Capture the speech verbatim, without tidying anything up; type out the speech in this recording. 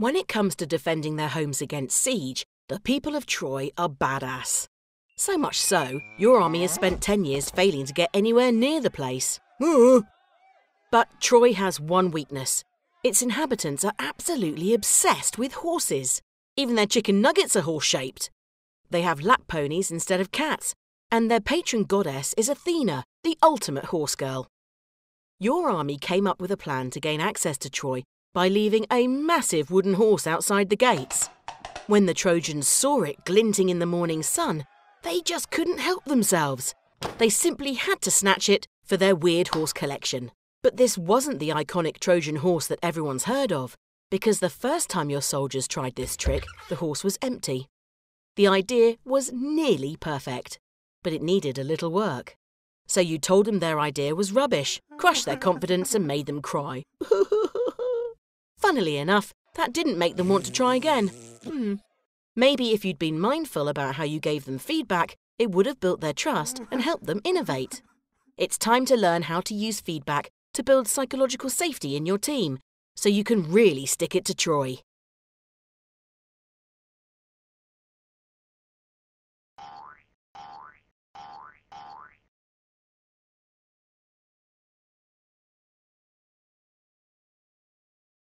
When it comes to defending their homes against siege, the people of Troy are badass. So much so, your army has spent ten years failing to get anywhere near the place. But Troy has one weakness. Its inhabitants are absolutely obsessed with horses. Even their chicken nuggets are horse-shaped. They have lap ponies instead of cats, and their patron goddess is Athena, the ultimate horse girl. Your army came up with a plan to gain access to Troy by leaving a massive wooden horse outside the gates. When the Trojans saw it glinting in the morning sun, they just couldn't help themselves. They simply had to snatch it for their weird horse collection. But this wasn't the iconic Trojan horse that everyone's heard of, because the first time your soldiers tried this trick, the horse was empty. The idea was nearly perfect, but it needed a little work. So you told them their idea was rubbish, crushed their confidence and made them cry. Funnily enough, that didn't make them want to try again. Hmm. Maybe if you'd been mindful about how you gave them feedback, it would have built their trust and helped them innovate. It's time to learn how to use feedback to build psychological safety in your team, so you can really stick it to Troy.